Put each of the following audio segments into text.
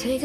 Take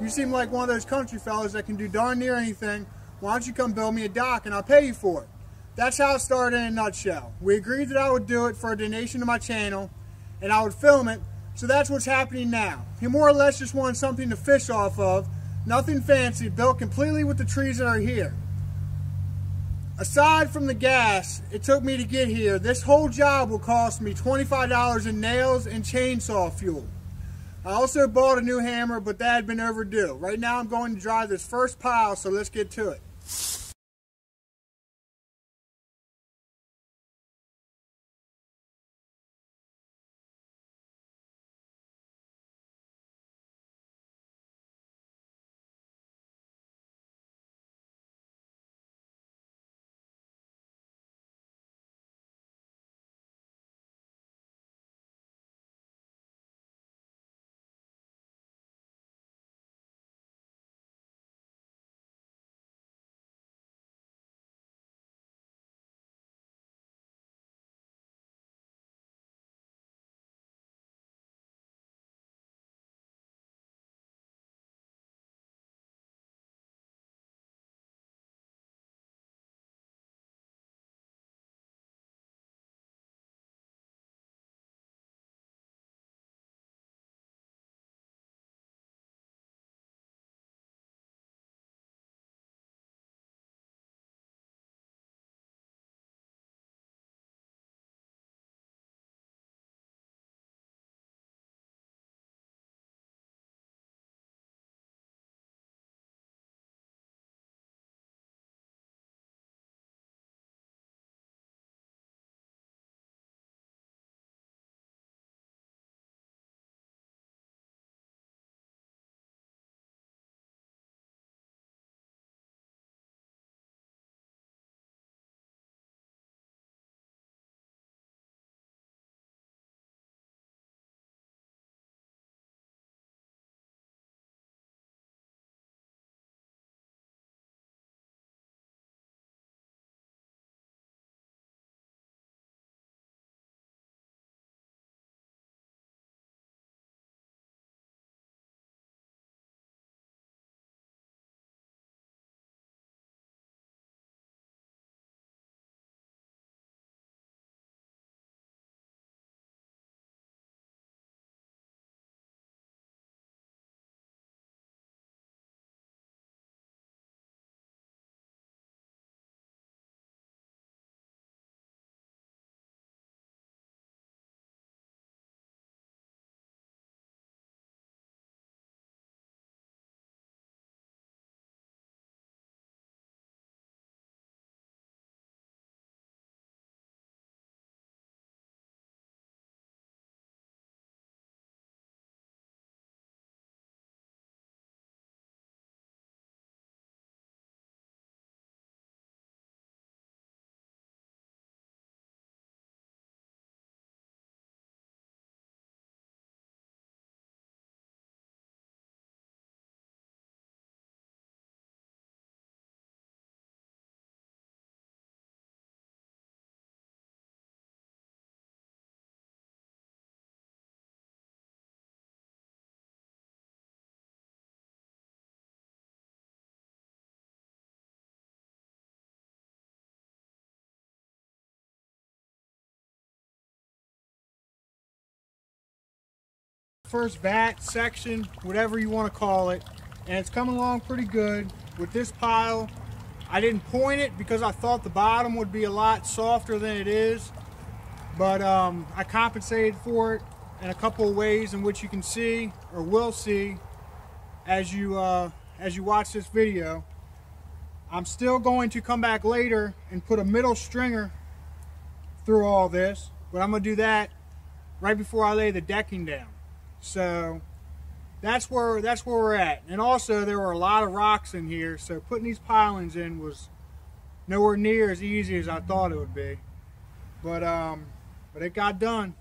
you seem like one of those country fellas that can do darn near anything. Why don't you come build me a dock and I'll pay you for it? That's how it started in a nutshell. We agreed that I would do it for a donation to my channel and I would film it, so that's what's happening now. He more or less just wanted something to fish off of, nothing fancy, built completely with the trees that are here. Aside from the gas it took me to get here, this whole job will cost me $25 in nails and chainsaw fuel. I also bought a new hammer, but that had been overdue. Right now I'm going to drive this first pile, so let's get to it. first vat, section, whatever you want to call it, and it's coming along pretty good with this pile. I didn't point it because I thought the bottom would be a lot softer than it is, but I compensated for it in a couple of ways in which you can see or will see as you watch this video. I'm still going to come back later and put a middle stringer through all this, but I'm going to do that right before I lay the decking down. So that's where we're at. And also there were a lot of rocks in here, so putting these pilings in was nowhere near as easy as I thought it would be. But it got done.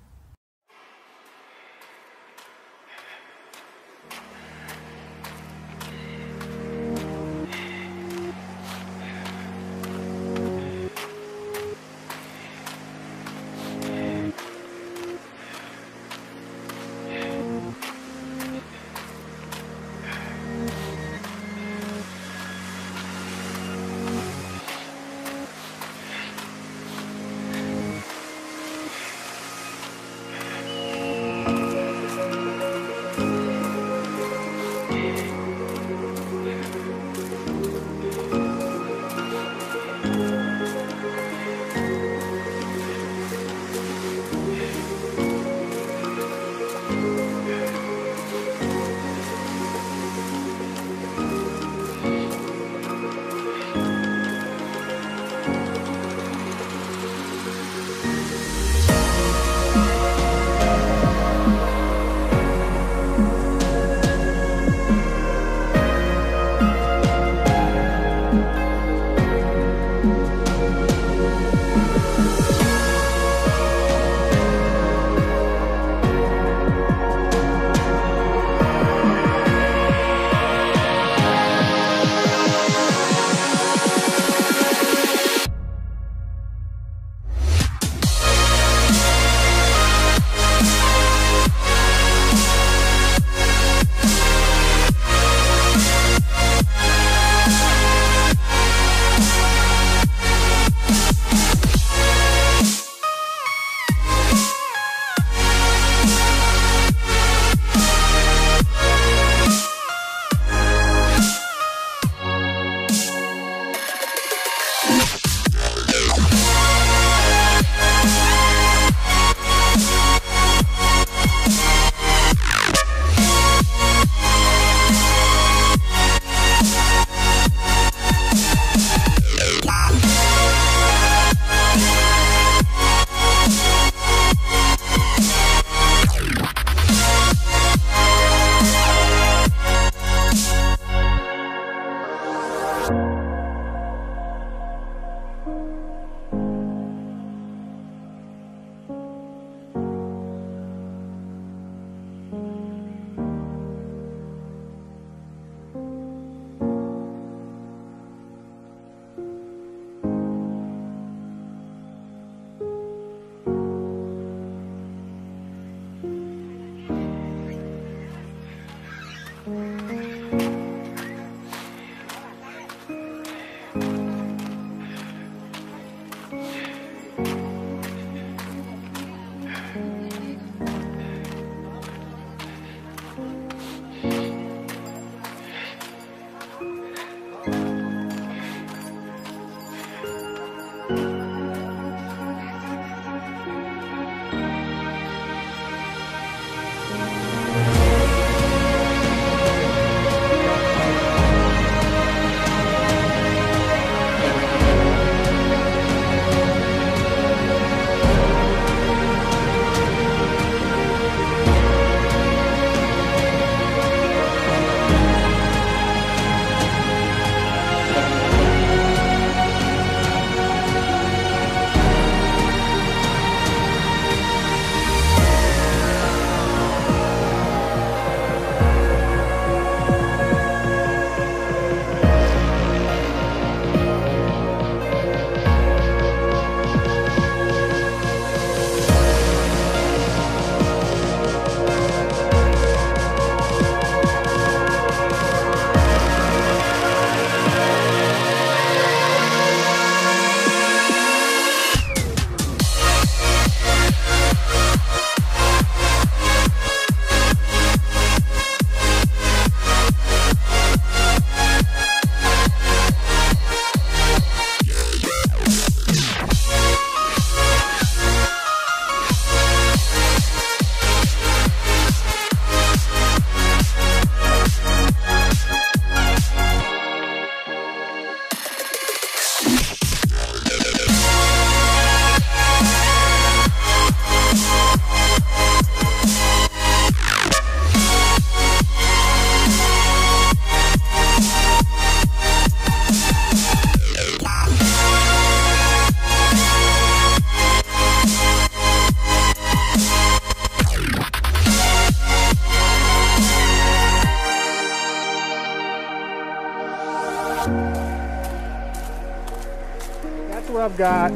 That's what I've got.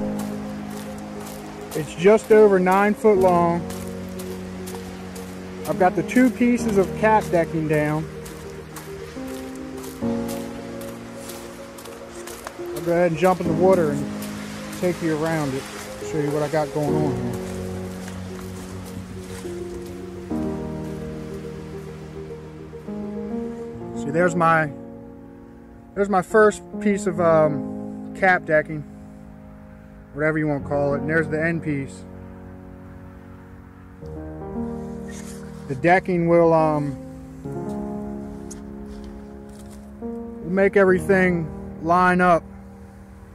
It's just over 9 foot long. I've got the two pieces of cap decking down. I'll go ahead and jump in the water and take you around it, show you what I got going on here. See, there's my first piece of cap decking, whatever you want to call it, and there's the end piece. The decking will make everything line up.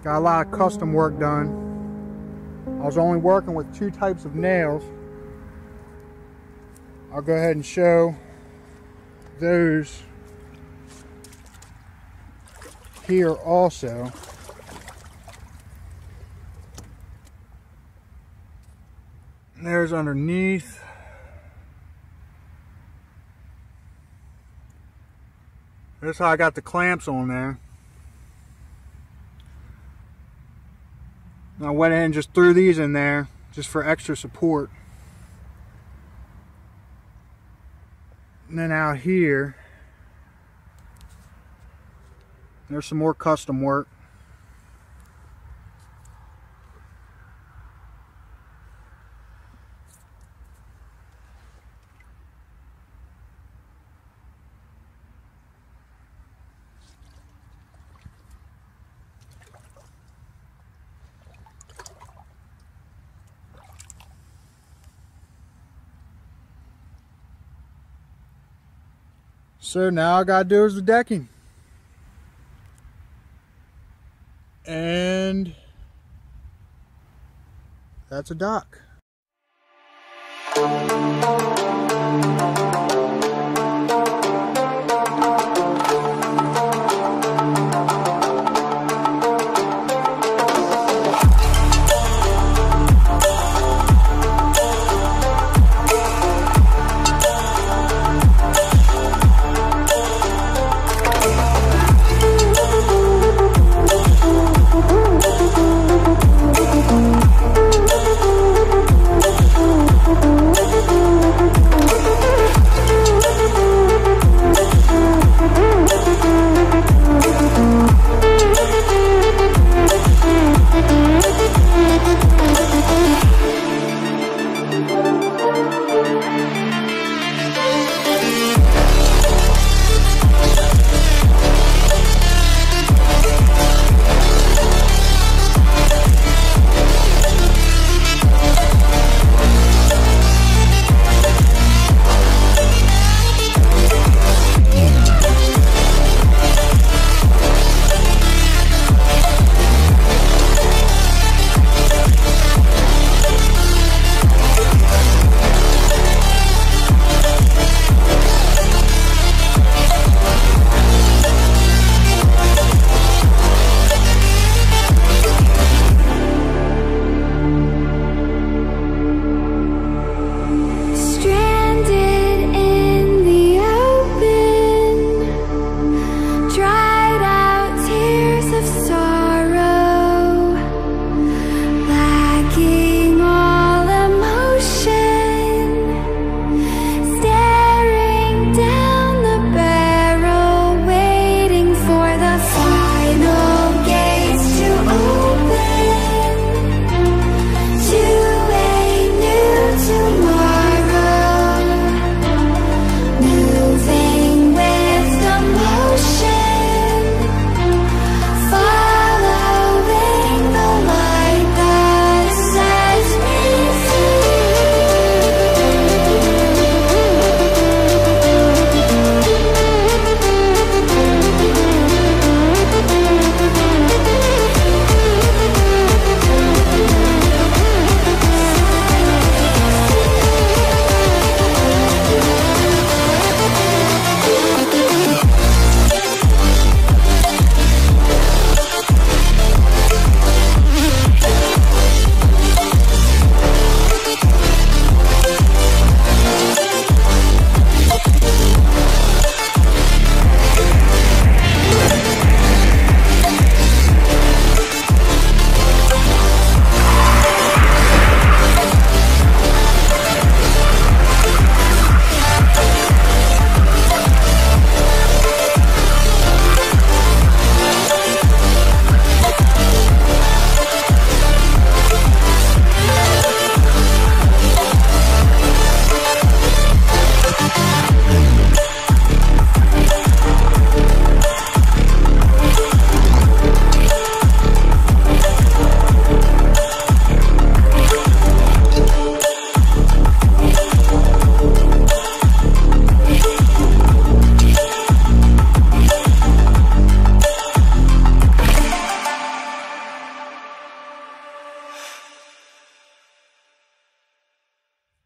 Got a lot of custom work done. I was only working with two types of nails. I'll go ahead and show those here also. And there's underneath. That's how I got the clamps on there. And I went in and just threw these in there just for extra support. And then out here, there's some more custom work. So now all I gotta do is the decking. And that's a dock.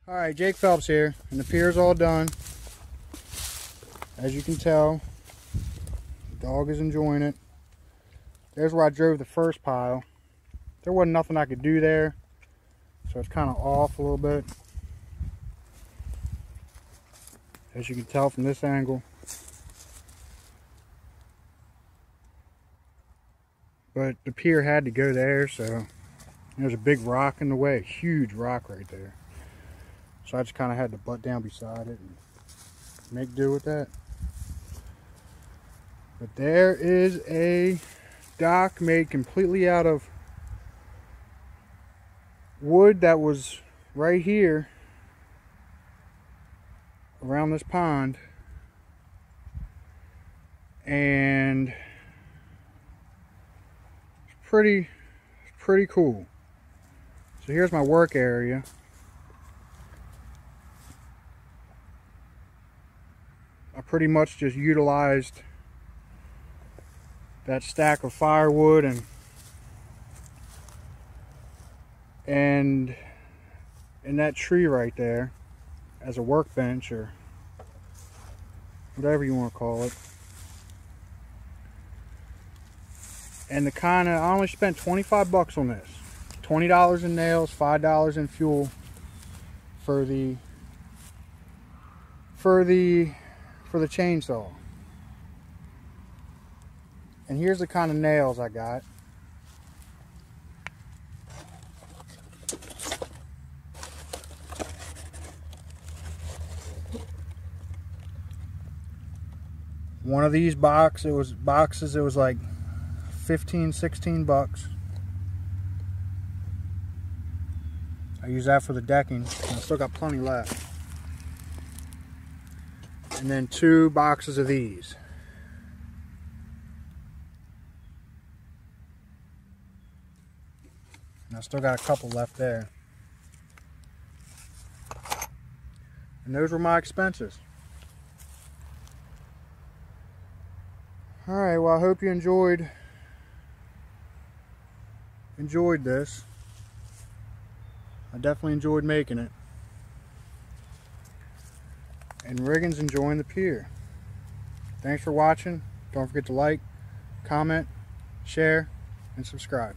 All right, Jake Phelps here, and the pier's all done. As you can tell, the dog is enjoying it. There's where I drove the first pile. There wasn't nothing I could do there, so it's kind of off a little bit. As you can tell from this angle. But the pier had to go there, so there's a big rock in the way, a huge rock right there. So I just kind of had to butt down beside it and make do with that. But there is a dock made completely out of wood that was right here around this pond. And it's pretty cool. So here's my work area. I pretty much just utilized that stack of firewood and that tree right there as a workbench or whatever you want to call it. And the kind of, I only spent $25 on this. $20 in nails, $5 in fuel for the chainsaw. And here's the kind of nails I got. One of these boxes, it was like 15, 16 bucks. I use that for the decking. I still got plenty left. And then two boxes of these. And I still got a couple left there. And those were my expenses. Alright, well I hope you enjoyed this. I definitely enjoyed making it. And Riggins enjoying the pier. Thanks for watching. Don't forget to like, comment, share, and subscribe.